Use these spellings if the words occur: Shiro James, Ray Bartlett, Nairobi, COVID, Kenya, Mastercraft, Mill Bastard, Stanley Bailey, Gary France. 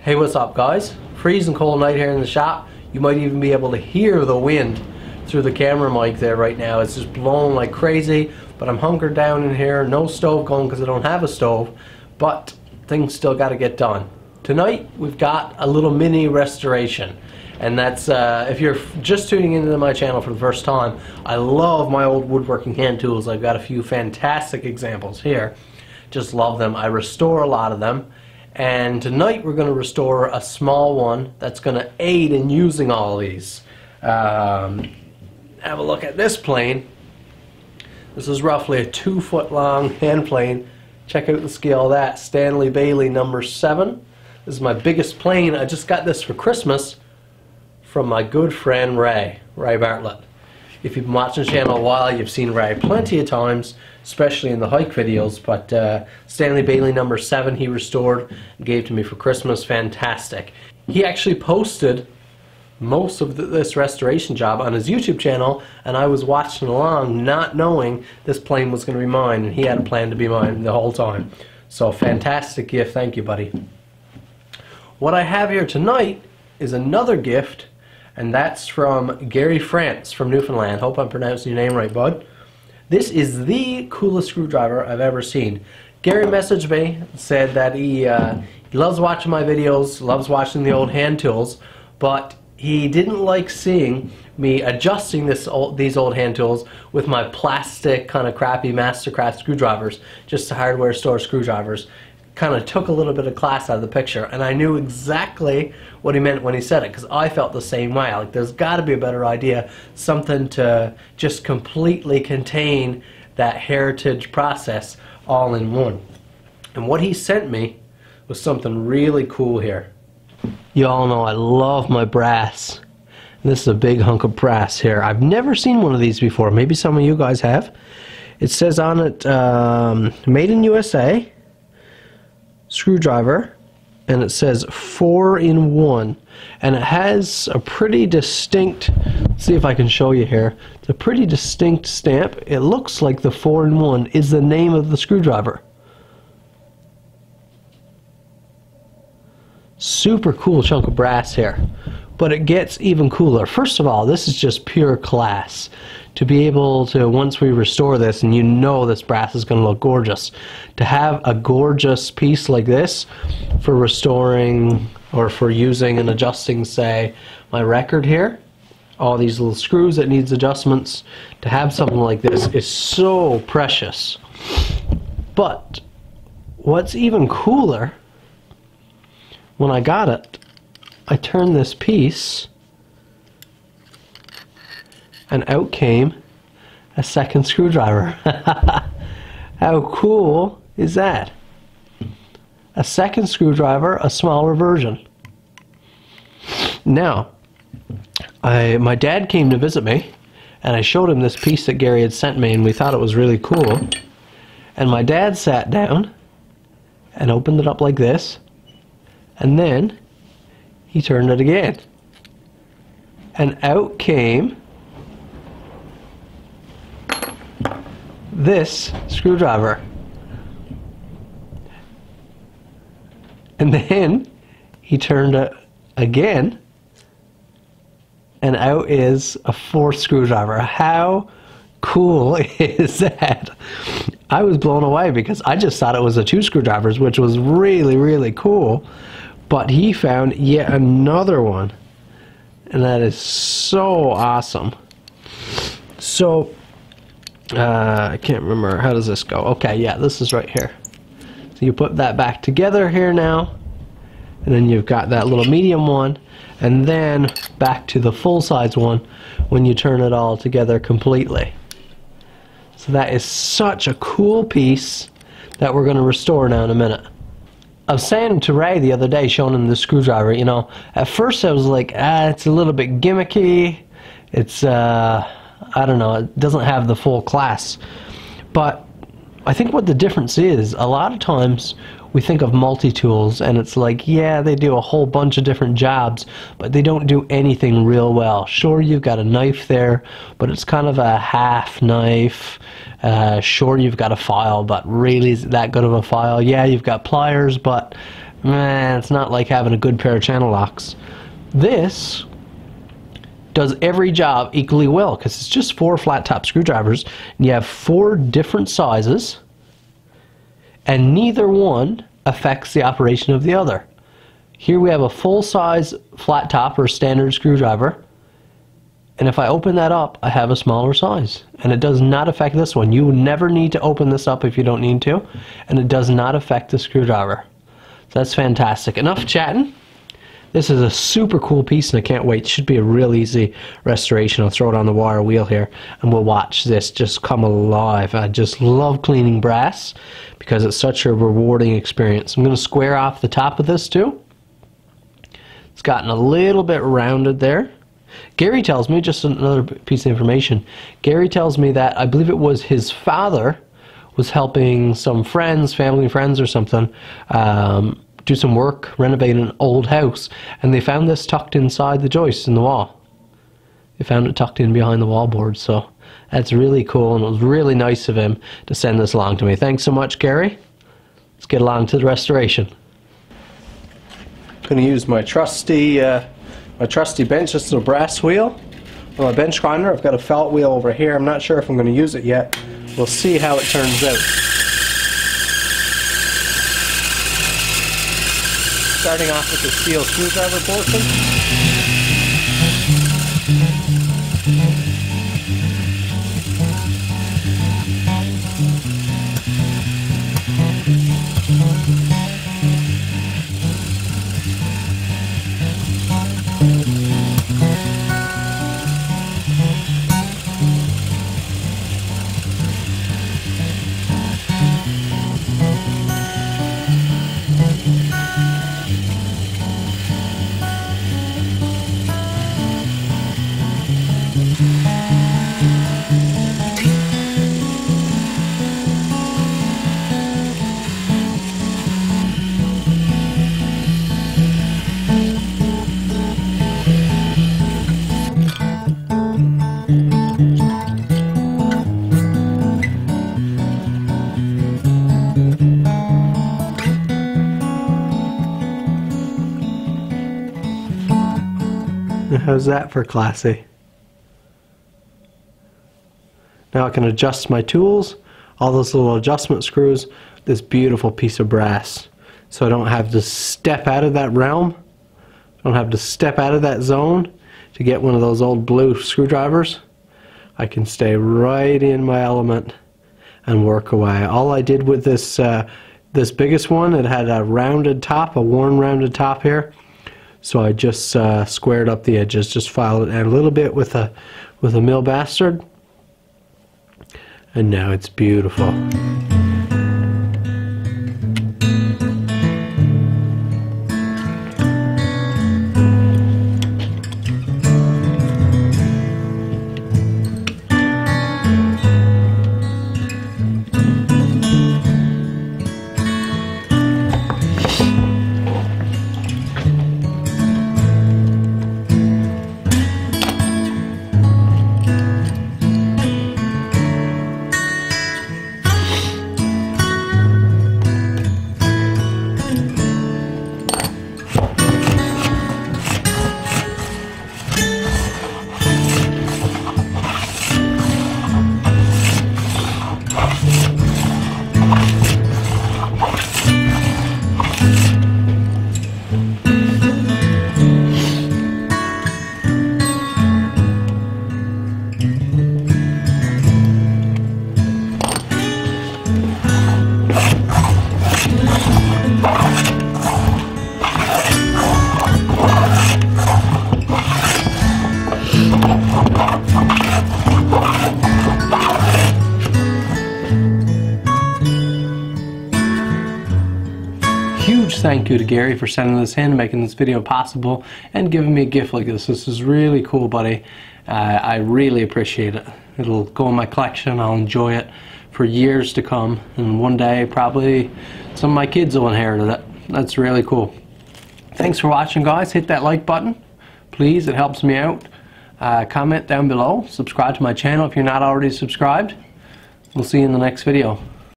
Hey, what's up guys? Freezing cold night here in the shop. You might even be able to hear the wind through the camera mic there right now. It's just blowing like crazy, but I'm hunkered down in here. No stove going because I don't have a stove, but things still got to get done. Tonight we've got a little mini restoration, and that's if you're just tuning into my channel for the first time, I love my old woodworking hand tools. I've got a few fantastic examples here. Just love them. I restore a lot of them. And tonight we're going to restore a small one that's going to aid in using all these. Have a look at this plane. This is roughly a 2 foot long hand plane. Check out the scale of that. Stanley Bailey number 7. This is my biggest plane. I just got this for Christmas from my good friend Ray Bartlett. If you've been watching the channel a while, you've seen Ray plenty of times, especially in the hike videos, but Stanley Bailey number 7 he restored and gave to me for Christmas. Fantastic. He actually posted most of this restoration job on his YouTube channel, and I was watching along not knowing this plane was going to be mine, and he had a plan to be mine the whole time. So fantastic gift. Thank you, buddy. What I have here tonight is another gift, and that's from Gary France from Newfoundland. Hope I'm pronouncing your name right, bud. This is the coolest screwdriver I've ever seen. Gary messaged me, said that he loves watching my videos, loves watching the old hand tools, but he didn't like seeing me adjusting these old hand tools with my plastic kind of crappy Mastercraft screwdrivers, just the hardware store screwdrivers. Kind of took a little bit of class out of the picture, and I knew exactly what he meant when he said it, because I felt the same way. Like, there's got to be a better idea, something to just completely contain that heritage process all in one. And what he sent me was something really cool here. You all know I love my brass. This is a big hunk of brass here. I've never seen one of these before. Maybe some of you guys have. It says on it, made in USA screwdriver, and it says 4-in-1, and it has a pretty distinct, let's see if I can show you here, it's a pretty distinct stamp. It looks like the 4-in-1 is the name of the screwdriver. Super cool chunk of brass here, but it gets even cooler. First of all, this is just pure class. To be able to, once we restore this, and you know this brass is going to look gorgeous, to have a gorgeous piece like this for restoring or for using and adjusting, say, my record here, all these little screws that needs adjustments, to have something like this is so precious. But what's even cooler, when I got it, I turned this piece and out came a second screwdriver. How cool is that? A second screwdriver, a smaller version. Now, my dad came to visit me, and I showed him this piece that Gary had sent me, and we thought it was really cool. And my dad sat down and opened it up like this, and then he turned it again. And out came this screwdriver, and then he turned it again, and out is a fourth screwdriver. How cool is that? I was blown away because I just thought it was a 2 screwdrivers, which was really cool, but he found yet another one, and that is so awesome. So I can't remember, how does this go? Okay, yeah, this is right here. So you put that back together here now, and then you've got that little medium one, and then back to the full size one when you turn it all together completely. So that is such a cool piece that we're going to restore now in a minute. I was saying to Ray the other day, showing him the screwdriver, you know, at first I was like, it's a little bit gimmicky, it's I don't know, it doesn't have the full class. But I think what the difference is, a lot of times we think of multi-tools and it's like, yeah, they do a whole bunch of different jobs, but they don't do anything real well. Sure, you've got a knife there, but it's kind of a half knife. Sure, you've got a file, but really is it that good of a file? Yeah, you've got pliers, but It's not like having a good pair of channel locks. This does every job equally well because it's just 4 flat top screwdrivers and you have 4 different sizes and neither one affects the operation of the other. Here we have a full-size flat top or standard screwdriver, and if I open that up I have a smaller size and it does not affect this one. You never need to open this up if you don't need to, and it does not affect the screwdriver. So that's fantastic. Enough chatting. This is a super cool piece and I can't wait. It should be a real easy restoration. I'll throw it on the wire wheel here and we'll watch this just come alive. I just love cleaning brass because it's such a rewarding experience. I'm going to square off the top of this too. It's gotten a little bit rounded there. Gary tells me, just another piece of information, Gary tells me that I believe it was his father was helping some friends, family friends or something, do some work, renovate an old house, and they found this tucked inside the joist in the wall. They found it tucked in behind the wallboard, so that's really cool, and it was really nice of him to send this along to me. Thanks so much, Gary. Let's get along to the restoration. I'm going to use my trusty bench. This is a brass wheel on my bench grinder. I've got a felt wheel over here. I'm not sure if I'm going to use it yet. We'll see how it turns out. Starting off with the steel screwdriver portion. How's that for classy? Now I can adjust my tools, all those little adjustment screws, this beautiful piece of brass. So I don't have to step out of that realm, I don't have to step out of that zone to get one of those old blue screwdrivers. I can stay right in my element and work away. All I did with this, this biggest one, it had a rounded top, a worn rounded top here. So I just squared up the edges, just filed it in a little bit with a Mill Bastard, and now it's beautiful. Thank you to Gary for sending this in, making this video possible, and giving me a gift like this. This is really cool, buddy. I really appreciate it. It'll go in my collection. I'll enjoy it for years to come, and one day probably some of my kids will inherit it. That's really cool. Thanks for watching, guys. Hit that like button, please. It helps me out. Comment down below. Subscribe to my channel if you're not already subscribed. We'll see you in the next video.